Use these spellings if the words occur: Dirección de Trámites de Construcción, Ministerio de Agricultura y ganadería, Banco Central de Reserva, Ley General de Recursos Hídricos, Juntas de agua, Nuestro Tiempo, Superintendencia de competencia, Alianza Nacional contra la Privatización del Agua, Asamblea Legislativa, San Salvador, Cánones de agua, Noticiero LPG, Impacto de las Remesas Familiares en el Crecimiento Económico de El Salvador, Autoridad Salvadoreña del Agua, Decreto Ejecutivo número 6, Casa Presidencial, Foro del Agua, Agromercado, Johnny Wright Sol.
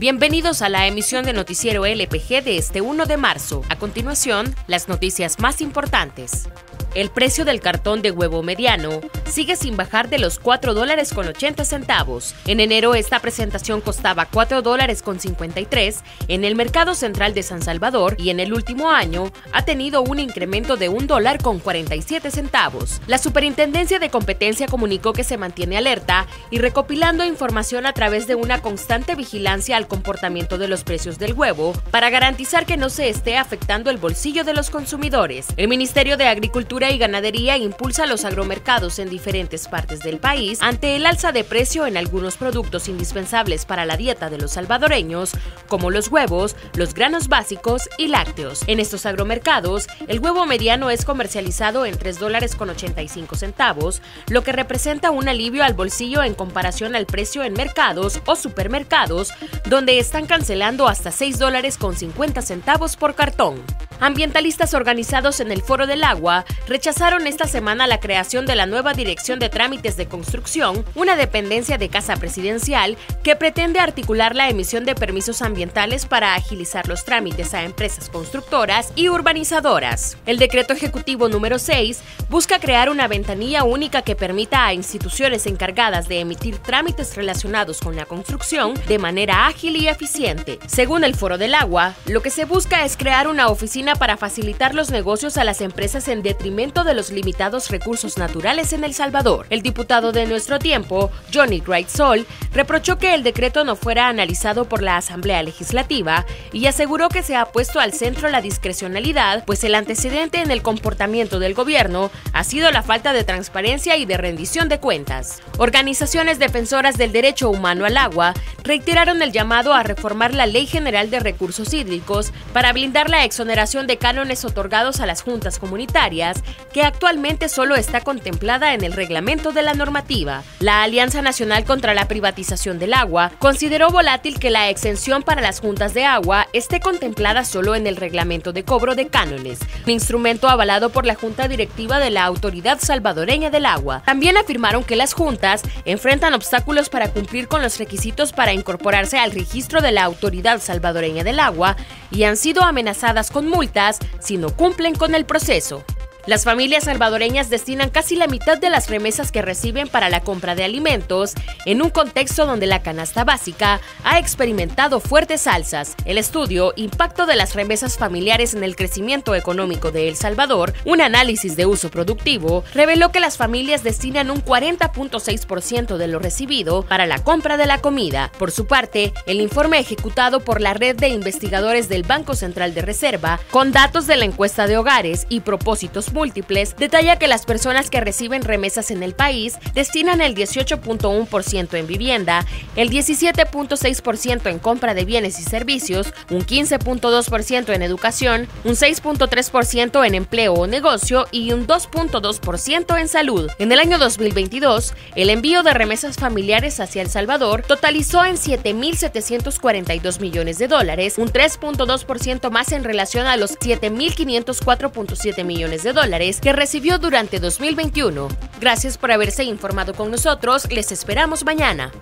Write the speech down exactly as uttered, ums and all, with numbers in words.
Bienvenidos a la emisión de Noticiero L P G de este primero de marzo. A continuación, las noticias más importantes. El precio del cartón de huevo mediano sigue sin bajar de los cuatro dólares con ochenta centavos. En enero esta presentación costaba cuatro dólares con cincuenta y tres en el mercado central de San Salvador y en el último año ha tenido un incremento de un dólar con cuarenta y siete centavos. La Superintendencia de Competencia comunicó que se mantiene alerta y recopilando información a través de una constante vigilancia al comportamiento de los precios del huevo para garantizar que no se esté afectando el bolsillo de los consumidores. El Ministerio de Agricultura y Ganadería impulsa los agromercados en diferentes partes del país ante el alza de precio en algunos productos indispensables para la dieta de los salvadoreños, como los huevos, los granos básicos y lácteos. En estos agromercados, el huevo mediano es comercializado en tres dólares con ochenta y cinco centavos, lo que representa un alivio al bolsillo en comparación al precio en mercados o supermercados, donde están cancelando hasta seis dólares con cincuenta centavos por cartón. Ambientalistas organizados en el Foro del Agua rechazaron esta semana la creación de la nueva Dirección de Trámites de Construcción, una dependencia de Casa Presidencial que pretende articular la emisión de permisos ambientales para agilizar los trámites a empresas constructoras y urbanizadoras. El Decreto Ejecutivo número seis busca crear una ventanilla única que permita a instituciones encargadas de emitir trámites relacionados con la construcción de manera ágil y eficiente. Según el Foro del Agua, lo que se busca es crear una oficina para facilitar los negocios a las empresas en detrimento de los limitados recursos naturales en El Salvador. El diputado de Nuestro Tiempo, Johnny Wright Sol, reprochó que el decreto no fuera analizado por la Asamblea Legislativa y aseguró que se ha puesto al centro la discrecionalidad, pues el antecedente en el comportamiento del gobierno ha sido la falta de transparencia y de rendición de cuentas. Organizaciones defensoras del derecho humano al agua reiteraron el llamado a reformar la Ley General de Recursos Hídricos para blindar la exoneración de cánones otorgados a las juntas comunitarias, que actualmente solo está contemplada en el reglamento de la normativa. La Alianza Nacional contra la Privatización del Agua consideró volátil que la exención para las juntas de agua esté contemplada solo en el reglamento de cobro de cánones, un instrumento avalado por la Junta Directiva de la Autoridad Salvadoreña del Agua. También afirmaron que las juntas enfrentan obstáculos para cumplir con los requisitos para incorporarse al registro de la Autoridad Salvadoreña del Agua y han sido amenazadas con multas si no cumplen con el proceso. Las familias salvadoreñas destinan casi la mitad de las remesas que reciben para la compra de alimentos, en un contexto donde la canasta básica ha experimentado fuertes alzas. El estudio Impacto de las Remesas Familiares en el Crecimiento Económico de El Salvador, un análisis de uso productivo, reveló que las familias destinan un cuarenta punto seis por ciento de lo recibido para la compra de la comida. Por su parte, el informe ejecutado por la red de investigadores del Banco Central de Reserva, con datos de la encuesta de hogares y propósitos múltiples, detalla que las personas que reciben remesas en el país destinan el dieciocho punto uno por ciento en vivienda, el diecisiete punto seis por ciento en compra de bienes y servicios, un quince punto dos por ciento en educación, un seis punto tres por ciento en empleo o negocio y un dos punto dos por ciento en salud. En el año dos mil veintidós, el envío de remesas familiares hacia El Salvador totalizó en siete mil setecientos cuarenta y dos millones de dólares, un tres punto dos por ciento más en relación a los siete mil quinientos cuatro punto siete millones de dólares que recibió durante dos mil veintiuno. Gracias por haberse informado con nosotros, les esperamos mañana.